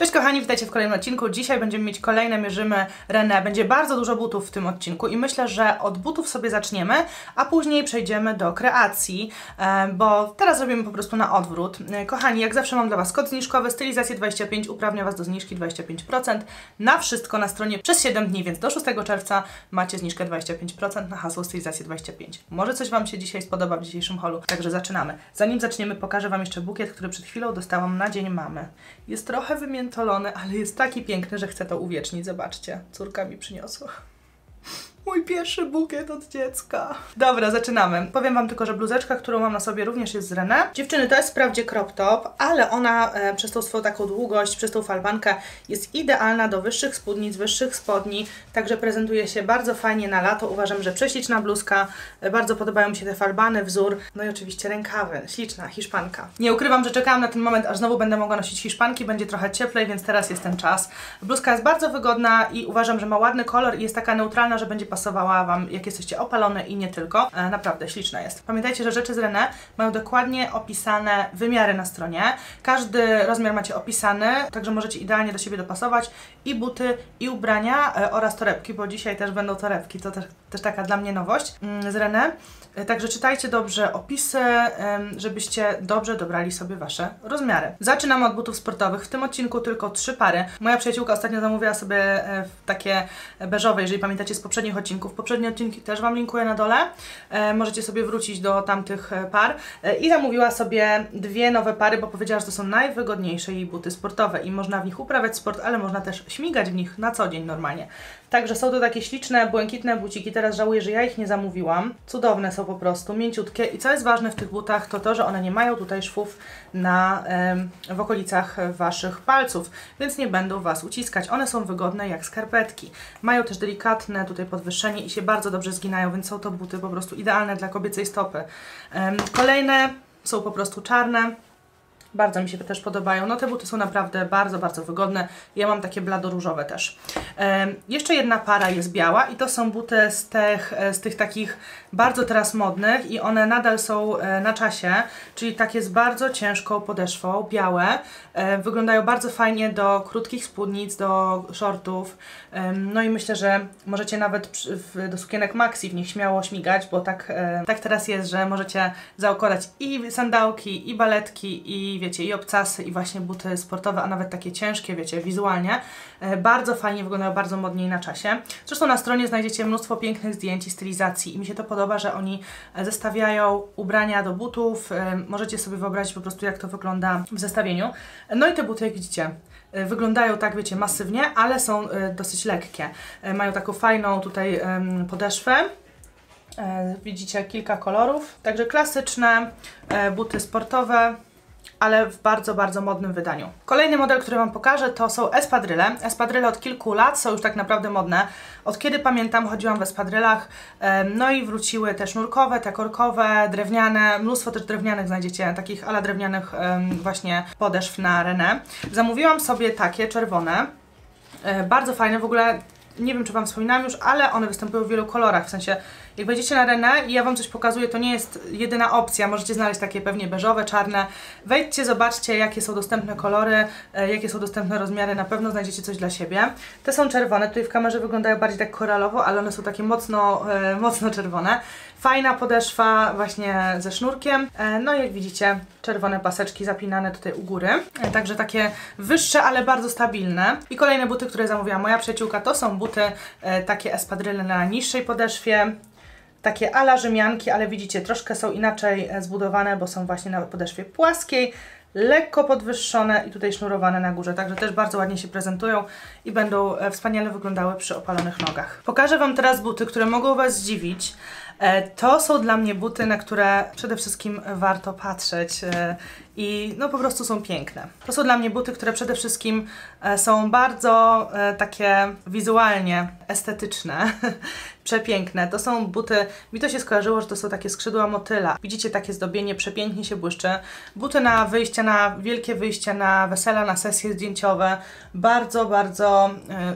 Cześć kochani, witajcie w kolejnym odcinku. Dzisiaj będziemy mieć kolejne Mierzymy Renée. Będzie bardzo dużo butów w tym odcinku i myślę, że od butów sobie zaczniemy, a później przejdziemy do kreacji, bo teraz zrobimy po prostu na odwrót. Kochani, jak zawsze mam dla Was kod zniżkowy, stylizację 25, uprawnia Was do zniżki 25% na wszystko na stronie przez 7 dni, więc do 6 czerwca macie zniżkę 25% na hasło stylizację 25. Może coś Wam się dzisiaj spodoba w dzisiejszym holu, także zaczynamy. Zanim zaczniemy, pokażę Wam jeszcze bukiet, który przed chwilą dostałam na Dzień Mamy. Jest trochę wymiętolony, ale jest taki piękny, że chcę to uwiecznić. Zobaczcie, córka mi przyniosła. Mój pierwszy bukiet od dziecka. Dobra, zaczynamy. Powiem Wam tylko, że bluzeczka, którą mam na sobie, również jest z Renée. Dziewczyny, to jest wprawdzie crop top, ale ona przez tą swoją taką długość, przez tą falbankę jest idealna do wyższych spódnic, wyższych spodni, także prezentuje się bardzo fajnie na lato. Uważam, że prześliczna bluzka. Bardzo podobają mi się te falbany, wzór, no i oczywiście rękawy. Śliczna hiszpanka. Nie ukrywam, że czekałam na ten moment, aż znowu będę mogła nosić hiszpanki. Będzie trochę cieplej, więc teraz jest ten czas. Bluzka jest bardzo wygodna i uważam, że ma ładny kolor i jest taka neutralna, że będzie pasowała Wam, jak jesteście opalone i nie tylko. Naprawdę śliczna jest. Pamiętajcie, że rzeczy z Renée mają dokładnie opisane wymiary na stronie. Każdy rozmiar macie opisany, także możecie idealnie do siebie dopasować i buty, i ubrania oraz torebki, bo dzisiaj też będą torebki. To też taka dla mnie nowość z Renée. Także czytajcie dobrze opisy, żebyście dobrze dobrali sobie Wasze rozmiary. Zaczynamy od butów sportowych. W tym odcinku tylko 3 pary. Moja przyjaciółka ostatnio zamówiła sobie takie beżowe, jeżeli pamiętacie z poprzednich odcinków. Poprzednie odcinki też Wam linkuję na dole. Możecie sobie wrócić do tamtych par. I zamówiła sobie 2 nowe pary, bo powiedziała, że to są najwygodniejsze jej buty sportowe i można w nich uprawiać sport, ale można też śmigać w nich na co dzień normalnie. Także są to takie śliczne, błękitne buciki. Teraz żałuję, że ja ich nie zamówiłam. Cudowne są po prostu, mięciutkie. I co jest ważne w tych butach, to to, że one nie mają tutaj szwów na, w okolicach Waszych palców, więc nie będą Was uciskać. One są wygodne jak skarpetki. Mają też delikatne tutaj podwyższenie i się bardzo dobrze zginają, więc są to buty po prostu idealne dla kobiecej stopy. Kolejne są po prostu czarne. Bardzo mi się też podobają. No te buty są naprawdę bardzo, bardzo wygodne. Ja mam takie blado-różowe też. Jeszcze 1 para jest biała i to są buty z tych takich bardzo teraz modnych i one nadal są na czasie, czyli takie z bardzo ciężką podeszwą, białe. Wyglądają bardzo fajnie do krótkich spódnic, do shortów. No i myślę, że możecie nawet do sukienek maxi w nich śmiało śmigać, bo tak teraz jest, że możecie zaokładać i sandałki, i baletki, i wiecie, i obcasy, i właśnie buty sportowe, a nawet takie ciężkie, wiecie, wizualnie. Bardzo fajnie wyglądają, bardzo modnie i na czasie. Zresztą na stronie znajdziecie mnóstwo pięknych zdjęć i stylizacji i mi się to podoba, że oni zestawiają ubrania do butów. Możecie sobie wyobrazić po prostu, jak to wygląda w zestawieniu. No i te buty, jak widzicie, wyglądają tak, wiecie, masywnie, ale są dosyć lekkie. Mają taką fajną tutaj podeszwę. Widzicie kilka kolorów. Także klasyczne buty sportowe, ale w bardzo, bardzo modnym wydaniu. Kolejny model, który Wam pokażę, to są espadryle. Espadryle od kilku lat są już tak naprawdę modne. Od kiedy pamiętam, chodziłam w espadrylach, no i wróciły te sznurkowe, te korkowe, drewniane, mnóstwo też drewnianych znajdziecie, takich ala drewnianych właśnie podeszw na Renée. Zamówiłam sobie takie czerwone, bardzo fajne, w ogóle nie wiem, czy Wam wspominałam już, ale one występują w wielu kolorach, w sensie jak wejdziecie na Renée i ja Wam coś pokazuję, to nie jest jedyna opcja, możecie znaleźć takie pewnie beżowe, czarne. Wejdźcie, zobaczcie, jakie są dostępne kolory, jakie są dostępne rozmiary, na pewno znajdziecie coś dla siebie. Te są czerwone, tutaj w kamerze wyglądają bardziej tak koralowo, ale one są takie mocno, mocno czerwone. Fajna podeszwa właśnie ze sznurkiem, no i jak widzicie, czerwone paseczki zapinane tutaj u góry, także takie wyższe, ale bardzo stabilne. I kolejne buty, które zamówiła moja przyjaciółka, to są buty takie espadryle na niższej podeszwie, takie ala Rzymianki, ale widzicie, troszkę są inaczej zbudowane, bo są właśnie na podeszwie płaskiej, lekko podwyższone i tutaj sznurowane na górze, także też bardzo ładnie się prezentują i będą wspaniale wyglądały przy opalonych nogach. Pokażę Wam teraz buty, które mogą Was zdziwić. To są dla mnie buty, na które przede wszystkim warto patrzeć i no po prostu są piękne. To są dla mnie buty, które przede wszystkim są bardzo takie wizualnie estetyczne, przepiękne. To są buty, mi to się skojarzyło, że to są takie skrzydła motyla. Widzicie takie zdobienie, przepięknie się błyszczy. Buty na wyjścia, na wielkie wyjścia, na wesela, na sesje zdjęciowe. Bardzo, bardzo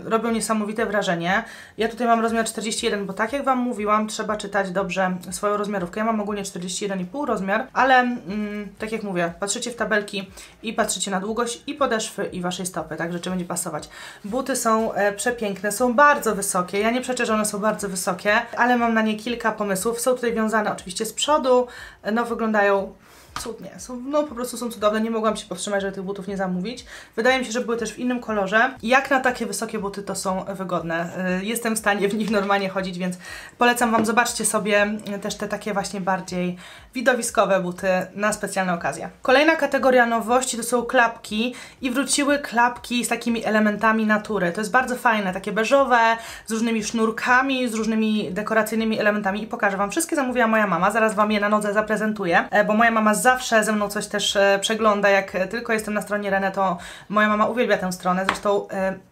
robią niesamowite wrażenie. Ja tutaj mam rozmiar 41, bo tak jak Wam mówiłam, trzeba czytać dobrze swoją rozmiarówkę. Ja mam ogólnie 41,5 rozmiar, ale tak jak mówię, patrzycie w tabelki i patrzycie na długość i podeszwy i waszej stopy, tak rzeczy będzie pasować. Buty są przepiękne, są bardzo wysokie, ja nie przeczę, że one są bardzo wysokie, ale mam na nie kilka pomysłów. Są tutaj wiązane oczywiście z przodu, no wyglądają cudnie, są, no po prostu są cudowne, nie mogłam się powstrzymać, żeby tych butów nie zamówić. Wydaje mi się, że były też w innym kolorze. Jak na takie wysokie buty to są wygodne. Jestem w stanie w nich normalnie chodzić, więc polecam Wam, zobaczcie sobie też te takie właśnie bardziej widowiskowe buty na specjalne okazje. Kolejna kategoria nowości to są klapki i wróciły klapki z takimi elementami natury. To jest bardzo fajne, takie beżowe, z różnymi sznurkami, z różnymi dekoracyjnymi elementami i pokażę Wam. Wszystkie zamówiła moja mama, zaraz Wam je na nodze zaprezentuję, bo moja mama zawsze ze mną coś też przegląda, jak tylko jestem na stronie Renę, to moja mama uwielbia tę stronę, zresztą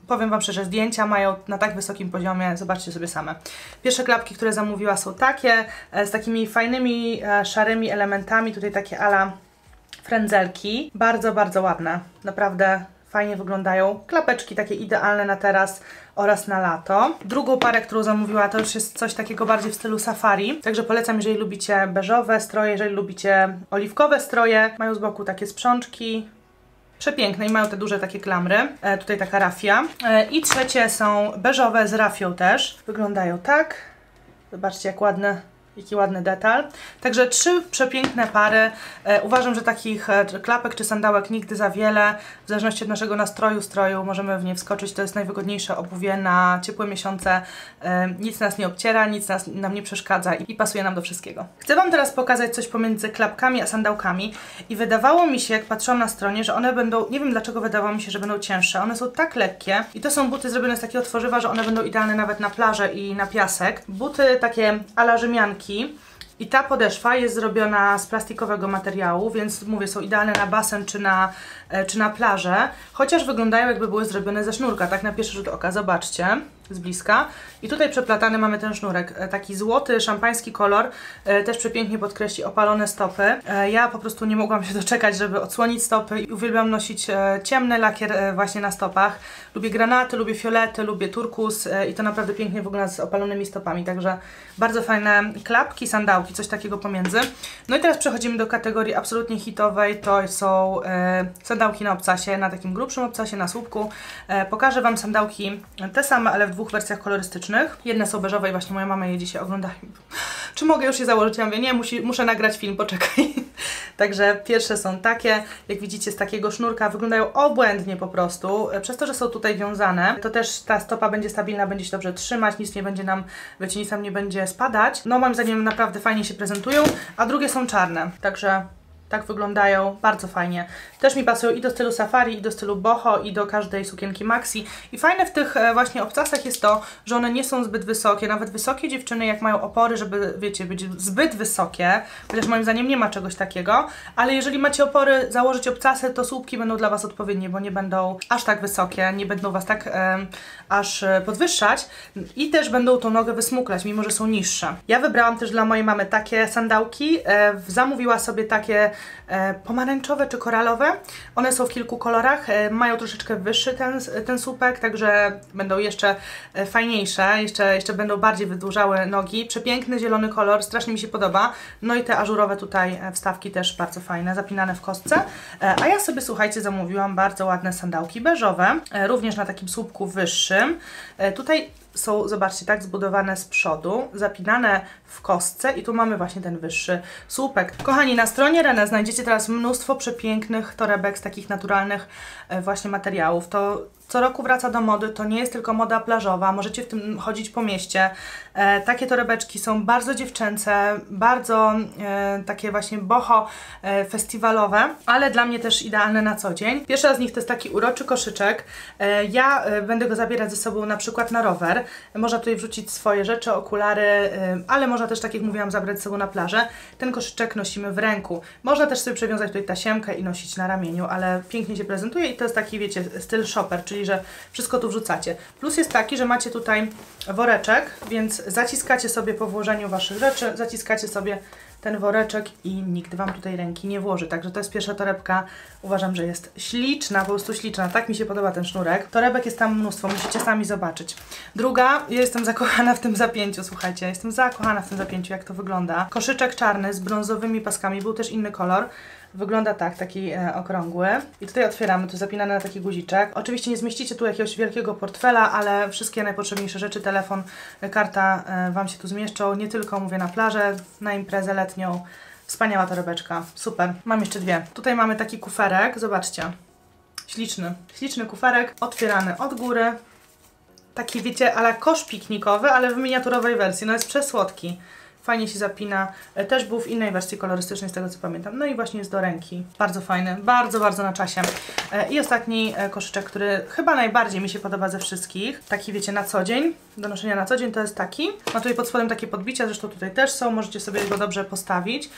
powiem Wam szczerze, zdjęcia mają na tak wysokim poziomie, zobaczcie sobie same. Pierwsze klapki, które zamówiła są takie, z takimi fajnymi, szarymi elementami, tutaj takie ala frędzelki, bardzo, bardzo ładne, naprawdę fajnie wyglądają, klapeczki takie idealne na teraz oraz na lato. Drugą parę, którą zamówiła, to już jest coś takiego bardziej w stylu safari, także polecam, jeżeli lubicie beżowe stroje, jeżeli lubicie oliwkowe stroje. Mają z boku takie sprzączki, przepiękne i mają te duże takie klamry, tutaj taka rafia. I trzecie są beżowe z rafią też, wyglądają tak, zobaczcie jak ładne. Jaki ładny detal. Także trzy przepiękne pary. Uważam, że takich klapek czy sandałek nigdy za wiele. W zależności od naszego nastroju, stroju możemy w nie wskoczyć. To jest najwygodniejsze obuwie na ciepłe miesiące. Nic nas nie obciera, nic nam nie przeszkadza i pasuje nam do wszystkiego. Chcę Wam teraz pokazać coś pomiędzy klapkami a sandałkami. I wydawało mi się, jak patrzyłam na stronie, że one będą, nie wiem dlaczego wydawało mi się, że będą cięższe. One są tak lekkie i to są buty zrobione z takiego tworzywa, że one będą idealne nawet na plażę i na piasek. Buty takie a la Rzymianki. I ta podeszwa jest zrobiona z plastikowego materiału, więc mówię, są idealne na basen czy na plażę, chociaż wyglądają jakby były zrobione ze sznurka, tak na pierwszy rzut oka, zobaczcie z bliska. I tutaj przeplatany mamy ten sznurek, taki złoty, szampański kolor, też przepięknie podkreśli opalone stopy. Ja po prostu nie mogłam się doczekać, żeby odsłonić stopy i uwielbiam nosić ciemny lakier właśnie na stopach. Lubię granaty, lubię fiolety, lubię turkus i to naprawdę pięknie wygląda z opalonymi stopami, także bardzo fajne klapki, sandałki, coś takiego pomiędzy. No i teraz przechodzimy do kategorii absolutnie hitowej, to są sandałki na obcasie, na takim grubszym obcasie, na słupku. Pokażę Wam sandałki te same, ale w dwóch wersjach kolorystycznych. Jedne są beżowe i właśnie moja mama je dzisiaj ogląda. Czy mogę już je założyć? Ja mówię, nie, muszę nagrać film, poczekaj. Także pierwsze są takie, jak widzicie z takiego sznurka, wyglądają obłędnie po prostu. Przez to, że są tutaj wiązane, to też ta stopa będzie stabilna, będzie się dobrze trzymać, nic nie będzie nam, wiecie, nic nam nie będzie spadać. No moim zdaniem naprawdę fajnie się prezentują, a drugie są czarne, także tak wyglądają, bardzo fajnie. Też mi pasują i do stylu safari, i do stylu boho, i do każdej sukienki maxi. I fajne w tych właśnie obcasach jest to, że one nie są zbyt wysokie. Nawet wysokie dziewczyny, jak mają opory, żeby, wiecie, być zbyt wysokie, chociaż moim zdaniem nie ma czegoś takiego, ale jeżeli macie opory, założyć obcasy, to słupki będą dla Was odpowiednie, bo nie będą aż tak wysokie, nie będą Was tak aż podwyższać i też będą tą nogę wysmuklać, mimo że są niższe. Ja wybrałam też dla mojej mamy takie sandałki, zamówiła sobie takie pomarańczowe czy koralowe. One są w kilku kolorach, mają troszeczkę wyższy ten słupek, także będą jeszcze fajniejsze, jeszcze będą bardziej wydłużały nogi. Przepiękny zielony kolor, strasznie mi się podoba. No i te ażurowe tutaj wstawki też bardzo fajne, zapinane w kostce. A ja sobie, słuchajcie, zamówiłam bardzo ładne sandałki beżowe, również na takim słupku wyższym. Tutaj są, zobaczcie, tak zbudowane z przodu, zapinane w kostce i tu mamy właśnie ten wyższy słupek. Kochani, na stronie Renę znajdziecie teraz mnóstwo przepięknych torebek z takich naturalnych właśnie materiałów. To co roku wraca do mody, to nie jest tylko moda plażowa, możecie w tym chodzić po mieście. Takie torebeczki są bardzo dziewczęce, bardzo takie właśnie boho, festiwalowe, ale dla mnie też idealne na co dzień. Pierwsza z nich to jest taki uroczy koszyczek. Ja będę go zabierać ze sobą na przykład na rower. Można tutaj wrzucić swoje rzeczy, okulary, ale można też, tak jak mówiłam, zabrać ze sobą na plażę. Ten koszyczek nosimy w ręku. Można też sobie przywiązać tutaj tasiemkę i nosić na ramieniu, ale pięknie się prezentuje i to jest taki, wiecie, styl shopper, czyli że wszystko tu wrzucacie. Plus jest taki, że macie tutaj woreczek, więc zaciskacie sobie po włożeniu Waszych rzeczy, zaciskacie sobie ten woreczek i nikt Wam tutaj ręki nie włoży. Także to jest pierwsza torebka. Uważam, że jest śliczna, po prostu śliczna. Tak mi się podoba ten sznurek. Torebek jest tam mnóstwo, musicie sami zobaczyć. Druga, ja jestem zakochana w tym zapięciu, słuchajcie. Jestem zakochana w tym zapięciu, jak to wygląda. Koszyczek czarny z brązowymi paskami, był też inny kolor. Wygląda tak, taki okrągły. I tutaj otwieramy, tu zapinane na taki guziczek. Oczywiście nie zmieścicie tu jakiegoś wielkiego portfela, ale wszystkie najpotrzebniejsze rzeczy, telefon, karta Wam się tu zmieszczą. Nie tylko, mówię, na plażę, na imprezę letnią. Wspaniała torebeczka, super. Mam jeszcze dwie. Tutaj mamy taki kuferek, zobaczcie. Śliczny, śliczny kuferek, otwierany od góry. Taki, wiecie, ala kosz piknikowy, ale w miniaturowej wersji. No jest przesłodki. Fajnie się zapina, też był w innej wersji kolorystycznej, z tego co pamiętam. No i właśnie jest do ręki. Bardzo fajny, bardzo, bardzo na czasie. I ostatni koszyczek, który chyba najbardziej mi się podoba ze wszystkich. Taki, wiecie, na co dzień, do noszenia na co dzień, to jest taki. Ma tutaj pod spodem takie podbicia, zresztą tutaj też są, możecie sobie go dobrze postawić.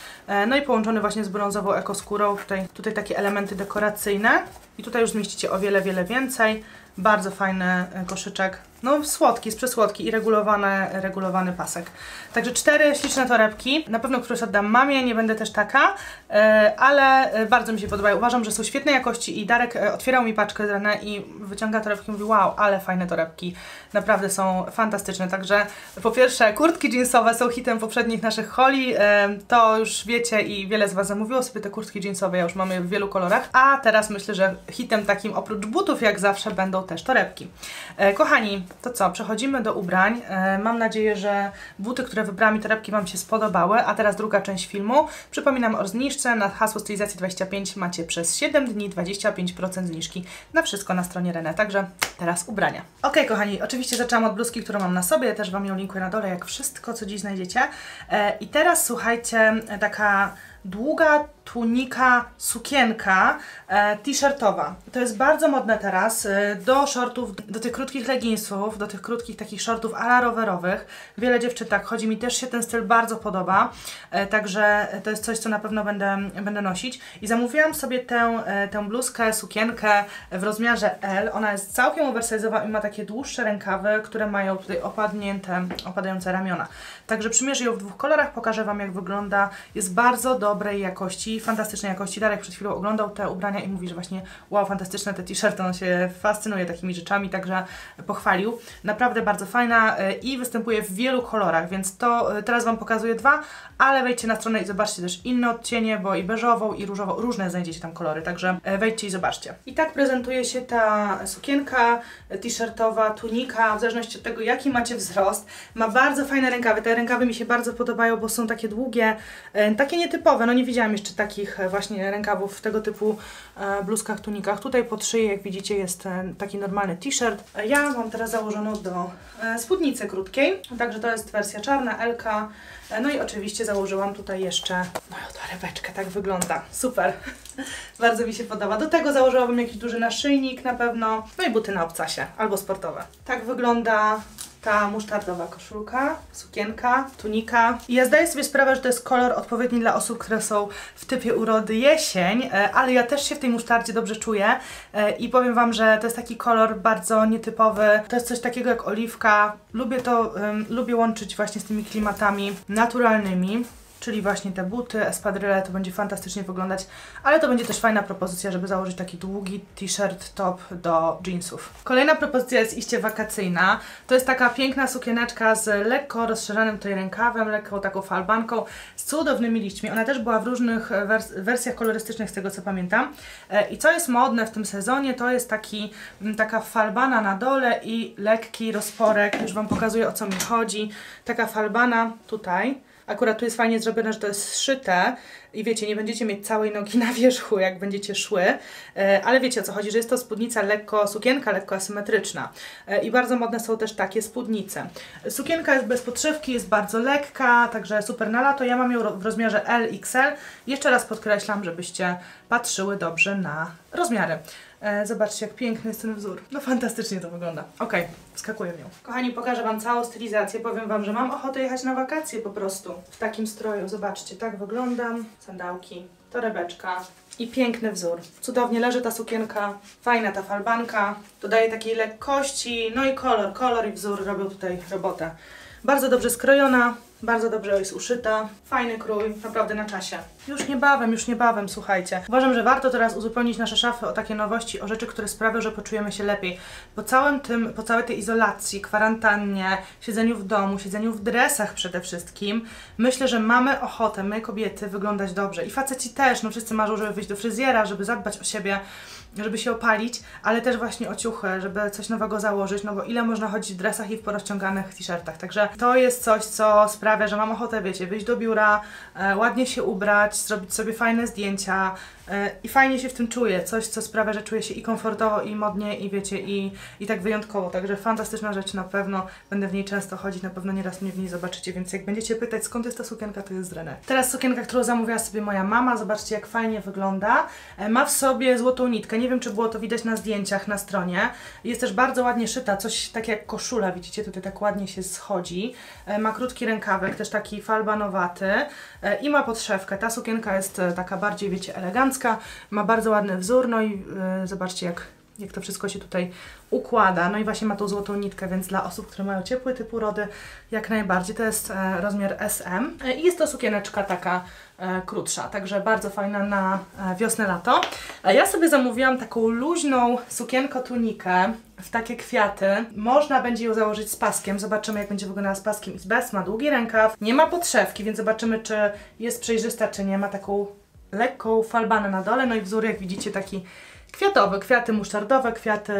No i połączony właśnie z brązową ekoskórą, tutaj takie elementy dekoracyjne. I tutaj już zmieścicie o wiele, wiele więcej. Bardzo fajny koszyczek, no słodki, jest przesłodki i regulowany pasek. Także cztery śliczne torebki, na pewno któreś oddam mamie, nie będę też taka, ale bardzo mi się podobają. Uważam, że są świetnej jakości i Darek otwierał mi paczkę z rana i wyciąga torebki i mówi: wow, ale fajne torebki, naprawdę są fantastyczne. Także po pierwsze, kurtki jeansowe są hitem poprzednich naszych holi, to już wiecie i wiele z Was zamówiło sobie te kurtki jeansowe, ja już mam je w wielu kolorach, a teraz myślę, że hitem takim oprócz butów jak zawsze będą też torebki. Kochani, to co? Przechodzimy do ubrań. Mam nadzieję, że buty, które wybrałam i torebki Wam się spodobały, a teraz druga część filmu. Przypominam o zniżce na hasło stylizacji 25 macie przez 7 dni 25% zniżki na wszystko na stronie Renę. Także teraz ubrania. Ok, kochani, oczywiście zaczęłam od bluzki, którą mam na sobie, ja też Wam ją linkuję na dole, jak wszystko, co dziś znajdziecie. I teraz słuchajcie, taka długa tunika, sukienka t-shirtowa. To jest bardzo modne teraz, do shortów, do tych krótkich leginsów, do tych krótkich takich shortów ala rowerowych. Wiele dziewczyn tak chodzi, mi też się ten styl bardzo podoba, także to jest coś, co na pewno będę nosić. I zamówiłam sobie tę bluzkę, sukienkę w rozmiarze L. Ona jest całkiem oversize'owa i ma takie dłuższe rękawy, które mają tutaj opadające ramiona. Także przymierzę ją w dwóch kolorach, pokażę Wam, jak wygląda. Jest bardzo dobrej jakości, fantastycznej jakości. Darek przed chwilą oglądał te ubrania i mówi, że właśnie wow, fantastyczne te t-shirty, on się fascynuje takimi rzeczami, także pochwalił. Naprawdę bardzo fajna i występuje w wielu kolorach, więc to teraz Wam pokazuję dwa, ale wejdźcie na stronę i zobaczcie też inne odcienie, bo i beżową, i różową, różne znajdziecie tam kolory, także wejdźcie i zobaczcie. I tak prezentuje się ta sukienka t-shirtowa, tunika, w zależności od tego, jaki macie wzrost. Ma bardzo fajne rękawy, te rękawy mi się bardzo podobają, bo są takie długie, takie nietypowe, no nie widziałam jeszcze takich właśnie rękawów w tego typu bluzkach, tunikach. Tutaj pod szyję, jak widzicie, jest taki normalny t-shirt. Ja mam teraz założoną do spódnicy krótkiej, także to jest wersja czarna, L-ka. No i oczywiście założyłam tutaj jeszcze moją torebeczkę, tak wygląda. Super, bardzo mi się podoba. Do tego założyłabym jakiś duży naszyjnik na pewno, no i buty na obcasie, albo sportowe. Tak wygląda ta musztardowa koszulka, sukienka, tunika. I ja zdaję sobie sprawę, że to jest kolor odpowiedni dla osób, które są w typie urody jesień, ale ja też się w tej musztardzie dobrze czuję i powiem Wam, że to jest taki kolor bardzo nietypowy. To jest coś takiego jak oliwka. Lubię to, lubię łączyć właśnie z tymi klimatami naturalnymi. Czyli właśnie te buty, espadryle, to będzie fantastycznie wyglądać, ale to będzie też fajna propozycja, żeby założyć taki długi t-shirt, top do jeansów. Kolejna propozycja jest iście wakacyjna. To jest taka piękna sukieneczka z lekko rozszerzanym tutaj rękawem, lekką taką falbanką, z cudownymi liśćmi. Ona też była w różnych wersjach kolorystycznych, z tego co pamiętam. I co jest modne w tym sezonie, to jest taka falbana na dole i lekki rozporek. Już Wam pokazuję, o co mi chodzi. Taka falbana tutaj. Akurat tu jest fajnie zrobione, że to jest zszyte i wiecie, nie będziecie mieć całej nogi na wierzchu, jak będziecie szły, ale wiecie, o co chodzi, że jest to spódnica lekko, sukienka lekko asymetryczna i bardzo modne są też takie spódnice. Sukienka jest bez podszywki, jest bardzo lekka, także super na lato. Ja mam ją w rozmiarze LXL. Jeszcze raz podkreślam, żebyście patrzyły dobrze na rozmiary. Zobaczcie, jak piękny jest ten wzór. No fantastycznie to wygląda. Ok, wskakuję w nią. Kochani, pokażę Wam całą stylizację. Powiem Wam, że mam ochotę jechać na wakacje po prostu. W takim stroju, zobaczcie, tak wyglądam. Sandałki, torebeczka i piękny wzór. Cudownie leży ta sukienka, fajna ta falbanka. Dodaje takiej lekkości, no i kolor i wzór robią tutaj robotę. Bardzo dobrze skrojona. Bardzo dobrze jest uszyta. Fajny krój, naprawdę na czasie. Już niebawem, słuchajcie. Uważam, że warto teraz uzupełnić nasze szafy o takie nowości, o rzeczy, które sprawią, że poczujemy się lepiej. Po całej tej izolacji, kwarantannie, siedzeniu w domu, siedzeniu w dresach przede wszystkim, myślę, że mamy ochotę, my kobiety, wyglądać dobrze. I faceci też, no wszyscy marzą, żeby wyjść do fryzjera, żeby zadbać o siebie, żeby się opalić, ale też właśnie o ciuchy, żeby coś nowego założyć, no bo ile można chodzić w dresach i w porozciąganych t-shirtach. Także to jest coś, co sprawia, że mam ochotę, wiecie, wyjść do biura, ładnie się ubrać, zrobić sobie fajne zdjęcia i fajnie się w tym czuję. Coś, co sprawia, że czuję się i komfortowo, i modnie, i wiecie, i tak wyjątkowo. Także fantastyczna rzecz, na pewno będę w niej często chodzić, na pewno nieraz mnie w niej zobaczycie, więc jak będziecie pytać, skąd jest ta sukienka, to jest z René. Teraz sukienka, którą zamówiła sobie moja mama, zobaczcie, jak fajnie wygląda. Ma w sobie złotą nitkę, nie wiem, czy było to widać na zdjęciach na stronie. Jest też bardzo ładnie szyta, coś tak jak koszula, widzicie, tutaj tak ładnie się schodzi. Ma krótki rękawek, też taki falbanowaty i ma podszewkę. Ta sukienka jest taka bardziej, wiecie, elegancka, ma bardzo ładny wzór, no i zobaczcie, jak to wszystko się tutaj układa. No i właśnie ma tą złotą nitkę, więc dla osób, które mają ciepły typ urody, jak najbardziej. To jest rozmiar SM. I jest to sukieneczka taka krótsza, także bardzo fajna na wiosnę, lato. Ja sobie zamówiłam taką luźną sukienko-tunikę w takie kwiaty. Można będzie ją założyć z paskiem, zobaczymy, jak będzie wyglądała z paskiem i bez. Ma długi rękaw, nie ma podszewki, więc zobaczymy, czy jest przejrzysta, czy nie. Ma taką lekką falbanę na dole, no i wzór, jak widzicie, taki kwiatowe, kwiaty musztardowe, kwiaty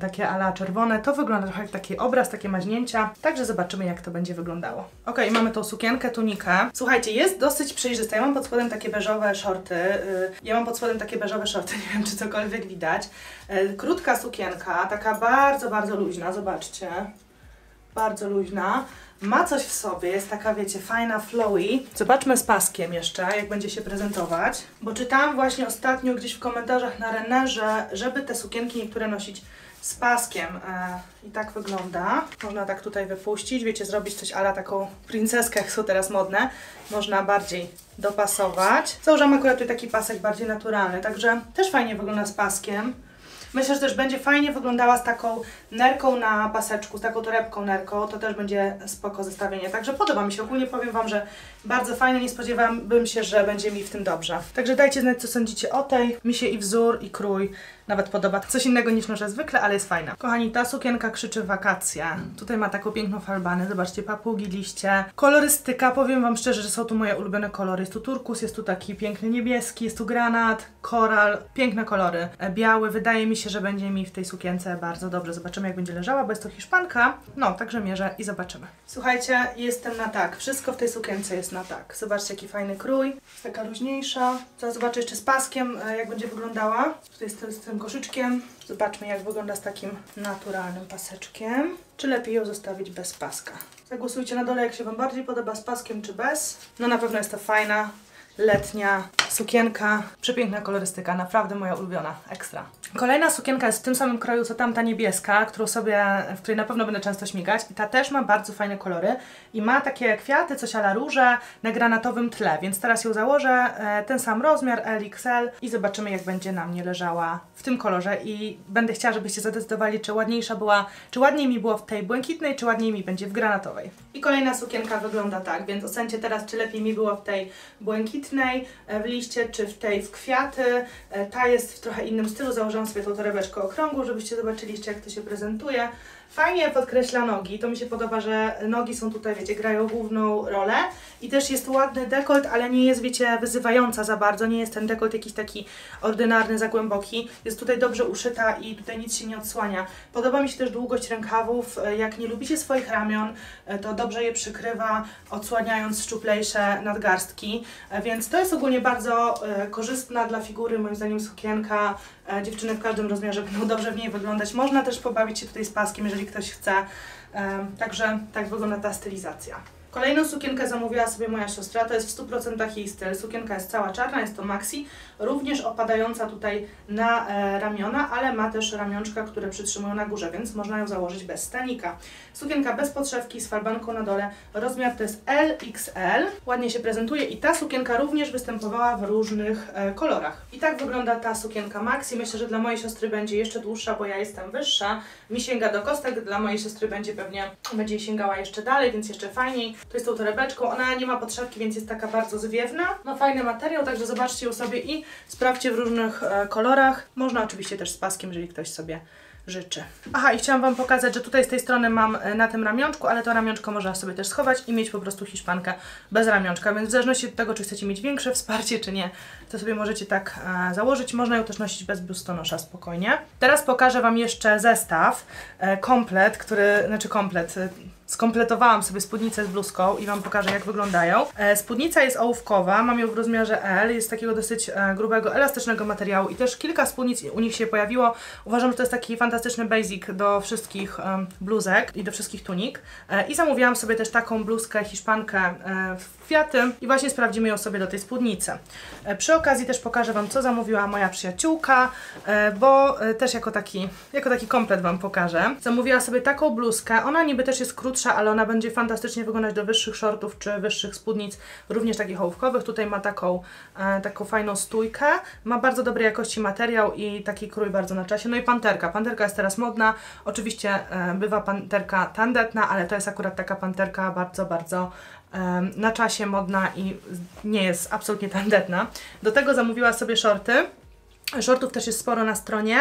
takie a la czerwone. To wygląda trochę jak taki obraz, takie maźnięcia. Także zobaczymy, jak to będzie wyglądało. Ok, mamy tą sukienkę, tunikę. Słuchajcie, jest dosyć przejrzysta. Ja mam pod spodem takie beżowe shorty. Nie wiem, czy cokolwiek widać. Krótka sukienka, taka bardzo, bardzo luźna. Zobaczcie. Bardzo luźna. Ma coś w sobie, jest taka, wiecie, fajna, flowy. Zobaczmy z paskiem jeszcze, jak będzie się prezentować. Bo czytałam właśnie ostatnio gdzieś w komentarzach na René, że żeby te sukienki niektóre nosić z paskiem. I tak wygląda. Można tak tutaj wypuścić, wiecie, zrobić coś a la taką princeskę, jak są teraz modne. Można bardziej dopasować. Założyłam akurat tutaj taki pasek bardziej naturalny, także też fajnie wygląda z paskiem. Myślę, że też będzie fajnie wyglądała z taką nerką na paseczku, z taką torebką nerką, to też będzie spoko zestawienie. Także podoba mi się, ogólnie powiem Wam, że bardzo fajnie, nie spodziewałabym się, że będzie mi w tym dobrze. Także dajcie znać, co sądzicie o tej. Mi się i wzór, i krój nawet podoba. Coś innego niż noszę zwykle, ale jest fajna. Kochani, ta sukienka krzyczy wakacje. Tutaj ma taką piękną falbanę, zobaczcie, papugi, liście. Kolorystyka, powiem Wam szczerze, że są tu moje ulubione kolory. Jest tu turkus, jest tu taki piękny niebieski, jest tu granat, koral, piękne kolory. Biały, wydaje mi się, że będzie mi w tej sukience bardzo dobrze. Zobaczymy, jak będzie leżała, bo jest to Hiszpanka. No, także mierzę i zobaczymy. Słuchajcie, jestem na tak. Wszystko w tej sukience jest na tak. Zobaczcie, jaki fajny krój. Jest taka luźniejsza. Zaraz zobaczę jeszcze z paskiem, jak będzie wyglądała. Tutaj z tym koszyczkiem. Zobaczmy, jak wygląda z takim naturalnym paseczkiem. Czy lepiej ją zostawić bez paska? Zagłosujcie na dole, jak się Wam bardziej podoba, z paskiem czy bez. No, na pewno jest to fajna, letnia sukienka. Przepiękna kolorystyka, naprawdę moja ulubiona. Ekstra. Kolejna sukienka jest w tym samym kroju, co tamta niebieska, w której na pewno będę często śmigać. I ta też ma bardzo fajne kolory i ma takie kwiaty, coś a la róże na granatowym tle, więc teraz ją założę, ten sam rozmiar, LXL, i zobaczymy, jak będzie na mnie leżała w tym kolorze. I będę chciała, żebyście zadecydowali, czy ładniejsza była, czy ładniej mi było w tej błękitnej, czy ładniej mi będzie w granatowej. I kolejna sukienka wygląda tak, więc ocencie teraz, czy lepiej mi było w tej błękitnej, w liście, czy w tej w kwiaty. Ta jest w trochę innym stylu, założona sobie tą torebeczkę okrągłą, żebyście zobaczyli jeszcze, jak to się prezentuje. Fajnie podkreśla nogi, to mi się podoba, że nogi są tutaj, wiecie, grają główną rolę i też jest ładny dekolt, ale nie jest, wiecie, wyzywająca za bardzo, nie jest ten dekolt jakiś taki ordynarny, za głęboki, jest tutaj dobrze uszyta i tutaj nic się nie odsłania. Podoba mi się też długość rękawów, jak nie lubicie swoich ramion, to dobrze je przykrywa, odsłaniając szczuplejsze nadgarstki, więc to jest ogólnie bardzo korzystna dla figury, moim zdaniem, sukienka. Dziewczyny w każdym rozmiarze będą dobrze w niej wyglądać, można też pobawić się tutaj z paskiem, jeżeli ktoś chce, także tak wygląda ta stylizacja. Kolejną sukienkę zamówiła sobie moja siostra, to jest w 100% jej styl, sukienka jest cała czarna, jest to maxi, również opadająca tutaj na ramiona, ale ma też ramionczka, które przytrzymują na górze, więc można ją założyć bez stanika. Sukienka bez podszewki, z falbanką na dole, rozmiar to jest LXL, ładnie się prezentuje i ta sukienka również występowała w różnych kolorach. I tak wygląda ta sukienka maxi, myślę, że dla mojej siostry będzie jeszcze dłuższa, bo ja jestem wyższa, mi sięga do kostek, dla mojej siostry będzie pewnie, będzie sięgała jeszcze dalej, więc jeszcze fajniej. To jest tą torebeczką, ona nie ma podszewki, więc jest taka bardzo zwiewna. No fajny materiał, także zobaczcie ją sobie i sprawdźcie w różnych kolorach. Można oczywiście też z paskiem, jeżeli ktoś sobie życzy. Aha, i chciałam Wam pokazać, że tutaj z tej strony mam na tym ramionczku, ale to ramionczko można sobie też schować i mieć po prostu hiszpankę bez ramionczka, więc w zależności od tego, czy chcecie mieć większe wsparcie, czy nie, to sobie możecie tak założyć. Można ją też nosić bez biustonosza spokojnie. Teraz pokażę Wam jeszcze zestaw, komplet, który, skompletowałam sobie spódnicę z bluzką i Wam pokażę, jak wyglądają. Spódnica jest ołówkowa, mam ją w rozmiarze L, jest takiego dosyć grubego, elastycznego materiału i też kilka spódnic u nich się pojawiło. Uważam, że to jest taki fantastyczny basic do wszystkich bluzek i do wszystkich tunik. I zamówiłam sobie też taką bluzkę, hiszpankę w kwiaty i właśnie sprawdzimy ją sobie do tej spódnicy. Przy okazji też pokażę Wam, co zamówiła moja przyjaciółka, bo też jako taki komplet Wam pokażę. Zamówiła sobie taką bluzkę, ona niby też jest krótsza, ale ona będzie fantastycznie wyglądać do wyższych shortów czy wyższych spódnic, również takich ołówkowych. Tutaj ma taką fajną stójkę, ma bardzo dobrej jakości materiał i taki krój bardzo na czasie. No i panterka. Panterka jest teraz modna. Oczywiście bywa panterka tandetna, ale to jest akurat taka panterka bardzo, bardzo na czasie, modna i nie jest absolutnie tandetna. Do tego zamówiła sobie shorty. Shortów też jest sporo na stronie.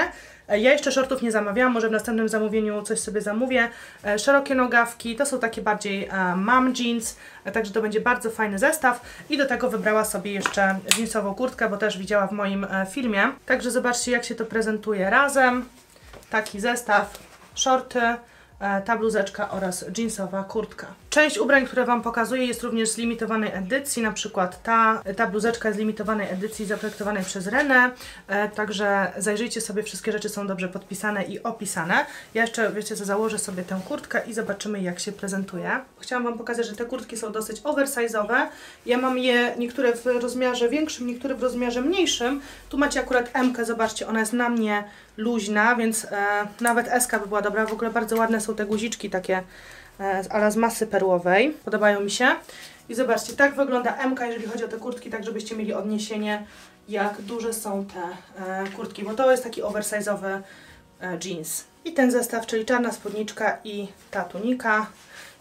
Ja jeszcze shortów nie zamawiałam, może w następnym zamówieniu coś sobie zamówię. Szerokie nogawki, to są takie bardziej mom jeans, także to będzie bardzo fajny zestaw. I do tego wybrała sobie jeszcze jeansową kurtkę, bo też widziała w moim filmie. Także zobaczcie, jak się to prezentuje razem. Taki zestaw, shorty, ta bluzeczka oraz jeansowa kurtka. Część ubrań, które Wam pokazuję, jest również z limitowanej edycji, na przykład ta bluzeczka jest z limitowanej edycji zaprojektowanej przez Renę, także zajrzyjcie sobie, wszystkie rzeczy są dobrze podpisane i opisane. Ja jeszcze, wiecie co, założę sobie tę kurtkę i zobaczymy, jak się prezentuje. Chciałam Wam pokazać, że te kurtki są dosyć oversize'owe. Ja mam je niektóre w rozmiarze większym, niektóre w rozmiarze mniejszym. Tu macie akurat M-kę, zobaczcie, ona jest na mnie luźna, więc nawet S-ka by była dobra. W ogóle bardzo ładne są te guziczki takie ala z masy perłowej. Podobają mi się. I zobaczcie, tak wygląda M-ka, jeżeli chodzi o te kurtki, tak żebyście mieli odniesienie, jak duże są te kurtki, bo to jest taki oversize'owy jeans. I ten zestaw, czyli czarna spódniczka i ta tunika.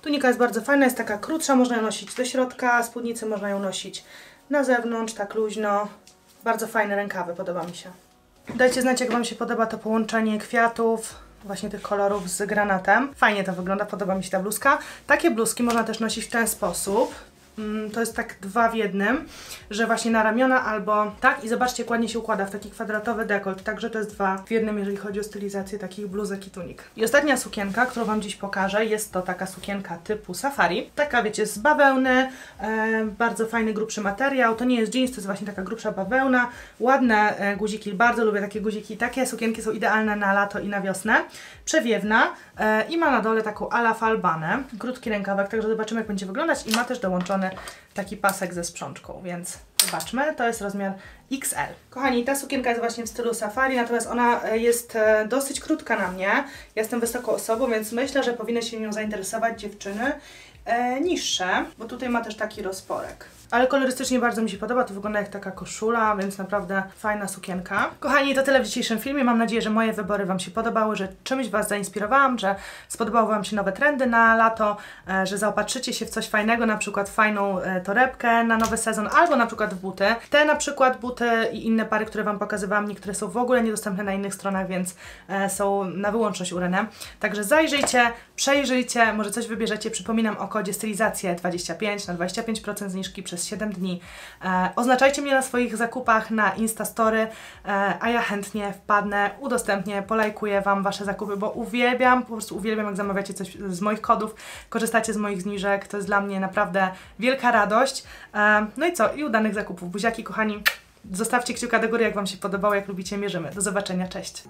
Tunika jest bardzo fajna, jest taka krótsza, można ją nosić do środka, spódnicę można ją nosić na zewnątrz, tak luźno. Bardzo fajne rękawy, podoba mi się. Dajcie znać, jak Wam się podoba to połączenie kwiatów, właśnie tych kolorów z granatem. Fajnie to wygląda, podoba mi się ta bluzka. Takie bluzki można też nosić w ten sposób. To jest tak dwa w jednym, że właśnie na ramiona albo tak i zobaczcie, jak ładnie się układa w taki kwadratowy dekolt, także to jest dwa w jednym, jeżeli chodzi o stylizację takich bluzek i tunik. I ostatnia sukienka, którą Wam dziś pokażę, jest to taka sukienka typu safari, taka, wiecie, z bawełny, bardzo fajny, grubszy materiał, to nie jest jeans, to jest właśnie taka grubsza bawełna, ładne guziki, bardzo lubię takie guziki, takie sukienki są idealne na lato i na wiosnę, przewiewna i ma na dole taką ala falbanę, krótki rękawek, także zobaczymy, jak będzie wyglądać i ma też dołączone taki pasek ze sprzączką, więc zobaczmy, to jest rozmiar XL. Kochani, ta sukienka jest właśnie w stylu safari, natomiast ona jest dosyć krótka na mnie. Ja jestem wysoką osobą, więc myślę, że powinny się nią zainteresować dziewczyny niższe, bo tutaj ma też taki rozporek. Ale kolorystycznie bardzo mi się podoba, to wygląda jak taka koszula, więc naprawdę fajna sukienka. Kochani, to tyle w dzisiejszym filmie. Mam nadzieję, że moje wybory Wam się podobały, że czymś Was zainspirowałam, że spodobały Wam się nowe trendy na lato, że zaopatrzycie się w coś fajnego, na przykład fajną torebkę na nowy sezon, albo na przykład w buty. Te na przykład buty i inne pary, które Wam pokazywałam, niektóre są w ogóle niedostępne na innych stronach, więc są na wyłączność u Renę. Także zajrzyjcie, przejrzyjcie, może coś wybierzecie. Przypominam o kodzie stylizację 25 na 25% zniżki przez 7 dni. Oznaczajcie mnie na swoich zakupach na Instastory, a ja chętnie wpadnę, udostępnię, polajkuję Wam Wasze zakupy, bo uwielbiam, po prostu uwielbiam, jak zamawiacie coś z moich kodów, korzystacie z moich zniżek, to jest dla mnie naprawdę wielka radość. No i co? I udanych zakupów. Buziaki, kochani, zostawcie kciuka do góry, jak Wam się podobało, jak lubicie, mierzymy. Do zobaczenia, cześć!